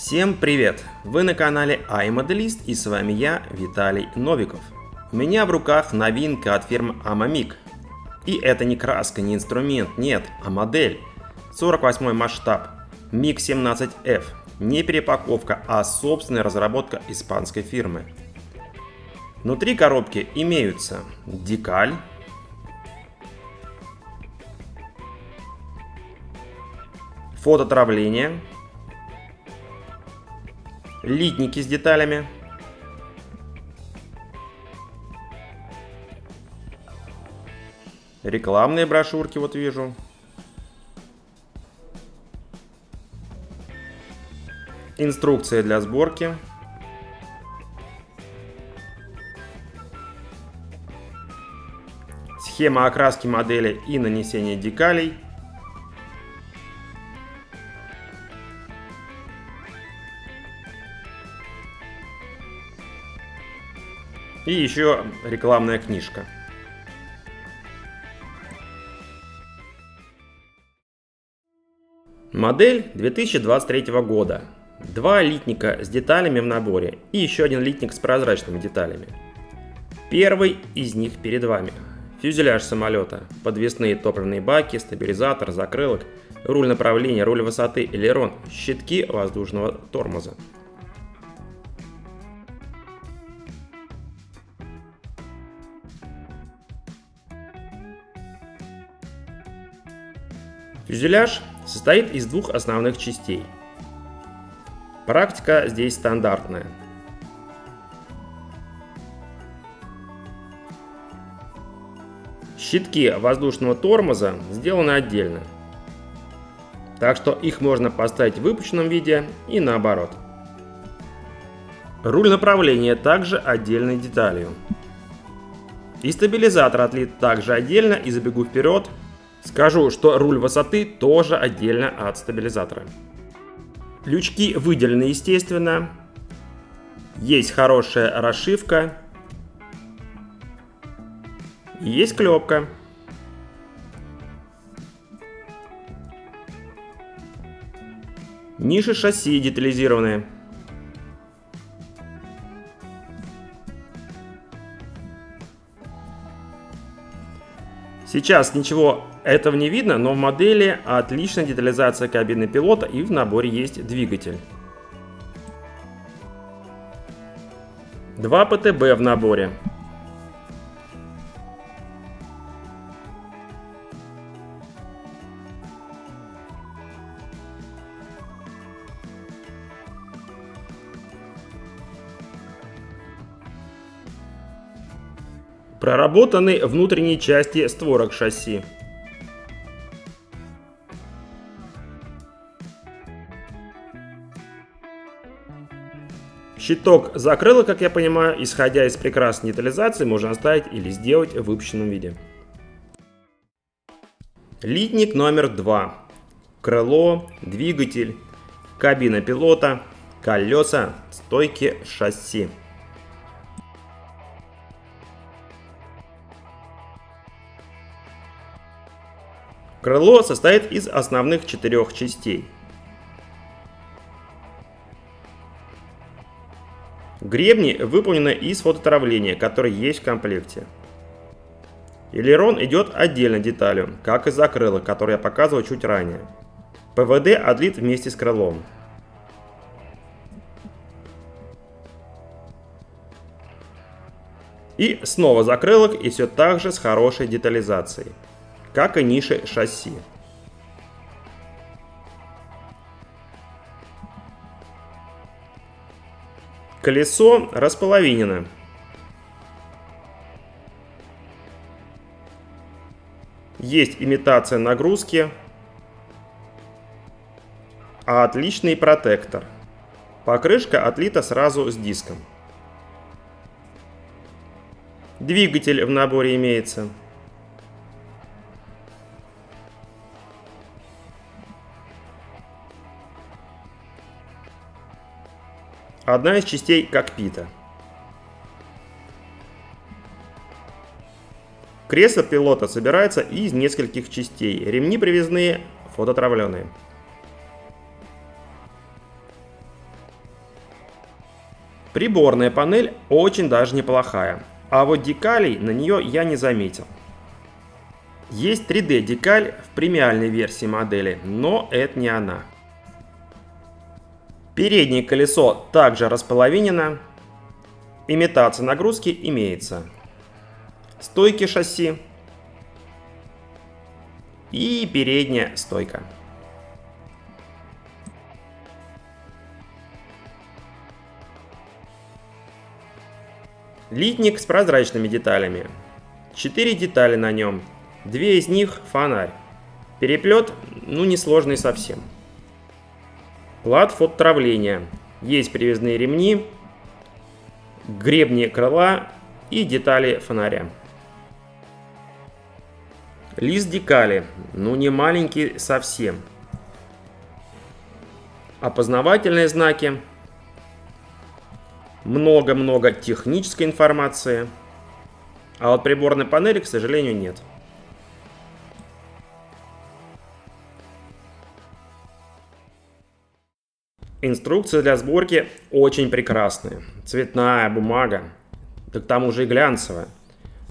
Всем привет! Вы на канале iModelist, и с вами я, Виталий Новиков. У меня в руках новинка от фирмы Amamig. И это не краска, не инструмент, нет, а модель. 48 масштаб, MiG-17F. Не перепаковка, а собственная разработка испанской фирмы. Внутри коробки имеются декаль, фототравление, литники с деталями, рекламные брошюрки, вот вижу, инструкция для сборки, схема окраски модели и нанесения декалей, и еще рекламная книжка. Модель 2023 года. Два литника с деталями в наборе и еще один литник с прозрачными деталями. Первый из них перед вами. Фюзеляж самолета, подвесные топливные баки, стабилизатор, закрылок, руль направления, руль высоты, элерон, щитки воздушного тормоза. Фюзеляж состоит из двух основных частей. Практика здесь стандартная. Щитки воздушного тормоза сделаны отдельно, так что их можно поставить в выпущенном виде и наоборот. Руль направления также отдельной деталью. И стабилизатор отлит также отдельно, и забегу вперед, скажу, что руль высоты тоже отдельно от стабилизатора. Лючки выделены естественно. Есть хорошая расшивка. Есть клепка. Ниши шасси детализированы. Сейчас ничего этого не видно, но в модели отличная детализация кабины пилота, и в наборе есть двигатель. Два ПТБ в наборе. Проработаны внутренние части створок шасси. Щиток закрылок, как я понимаю, исходя из прекрасной детализации, можно оставить или сделать в выпущенном виде. Литник номер 2. Крыло, двигатель, кабина пилота, колеса, стойки шасси. Крыло состоит из основных четырех частей. Гребни выполнены из фототравления, которое есть в комплекте. Элерон идет отдельно деталью, как и закрылок, который я показывал чуть ранее. ПВД отлит вместе с крылом. И снова закрылок, и все так же с хорошей детализацией, как и ниши шасси. Колесо располовинено. Есть имитация нагрузки, а отличный протектор. Покрышка отлита сразу с диском. Двигатель в наборе имеется. Одна из частей кокпита. Кресло пилота собирается из нескольких частей. Ремни привязные, фототравленные. Приборная панель очень даже неплохая, а вот декалей на нее я не заметил. Есть 3D декаль в премиальной версии модели, но это не она. Переднее колесо также располовинено, имитация нагрузки имеется. Стойки шасси и передняя стойка. Литник с прозрачными деталями. 4 детали на нем. 2 из них фонарь. Переплет, ну, несложный совсем. Платформа травления. Есть привязные ремни, гребни крыла и детали фонаря. Лист декали, ну, не маленький совсем. Опознавательные знаки. Много-много технической информации, а вот приборной панели, к сожалению, нет. Инструкции для сборки очень прекрасные. Цветная бумага, да к тому же и глянцевая.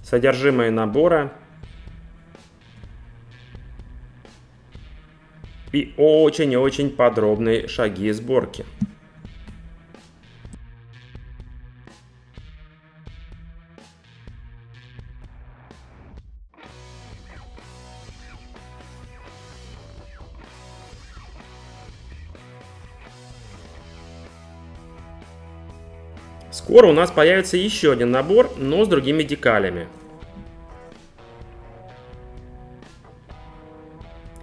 Содержимое набора. И очень-очень подробные шаги сборки. Скоро у нас появится еще один набор, но с другими декалями.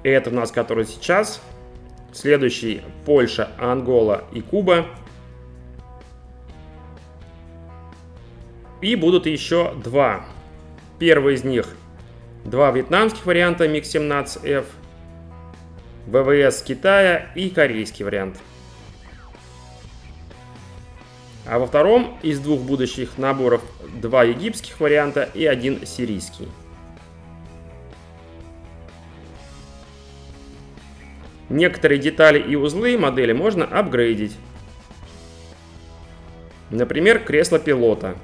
Это у нас который сейчас. Следующий — Польша, Ангола и Куба. И будут еще 2. Первый из них — 2 вьетнамских варианта MiG-17F, ВВС Китая и корейский вариант. А во втором из 2 будущих наборов 2 египетских варианта и 1 сирийский. Некоторые детали и узлы модели можно апгрейдить. Например, кресло пилота,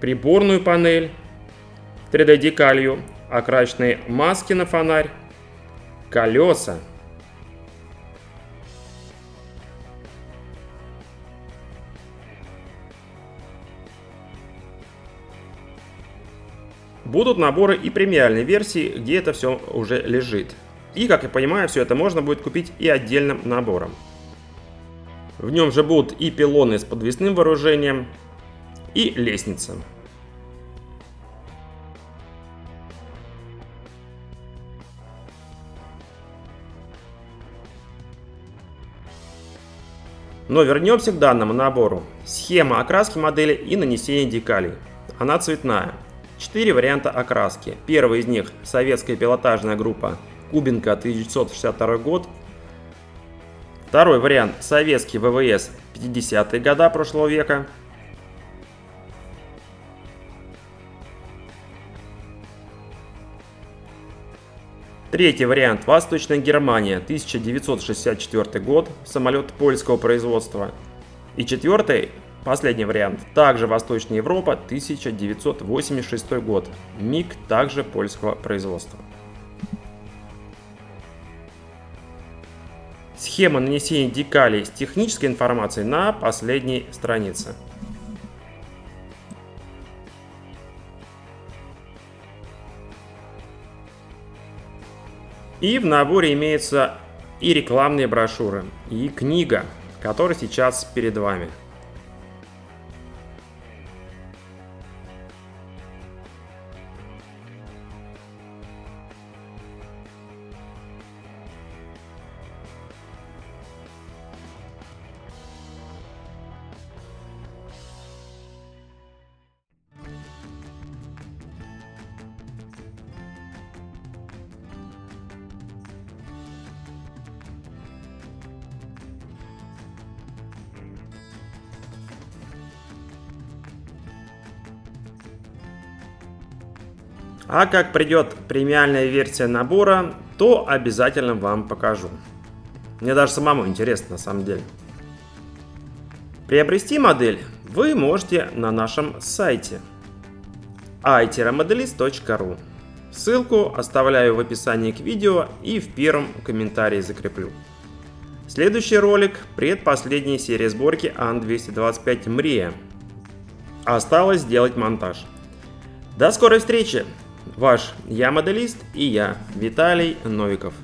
приборную панель, 3D-декалью, окрашенные маски на фонарь, колеса. Будут наборы и премиальной версии, где это все уже лежит. И, как я понимаю, все это можно будет купить и отдельным набором. В нем же будут и пилоны с подвесным вооружением, и лестница. Но вернемся к данному набору. Схема окраски модели и нанесения декалей. Она цветная. 4 варианта окраски. Первый из них — советская пилотажная группа «Кубинка», 1962 год. Второй вариант — советский ВВС, 50-е года прошлого века. Третий вариант — Восточная Германия, 1964 год, самолет польского производства. И четвертый, последний вариант, также Восточная Европа, 1986 год. МиГ также польского производства. Схема нанесения декалей с технической информацией на последней странице. И в наборе имеются и рекламные брошюры, и книга, которая сейчас перед вами. А как придет премиальная версия набора, то обязательно вам покажу. Мне даже самому интересно, на самом деле. Приобрести модель вы можете на нашем сайте i-modelist.ru. Ссылку оставляю в описании к видео и в первом комментарии закреплю. Следующий ролик — предпоследняя серия сборки АН-225 Мрия. Осталось сделать монтаж. До скорой встречи! Ваш Я-моделист и я, Виталий Новиков.